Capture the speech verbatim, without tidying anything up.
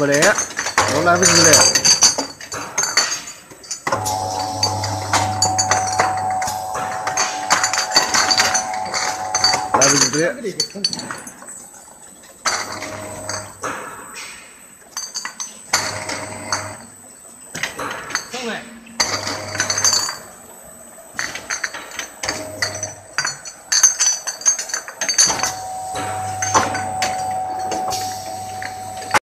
不来，我来不及了。 来不及了。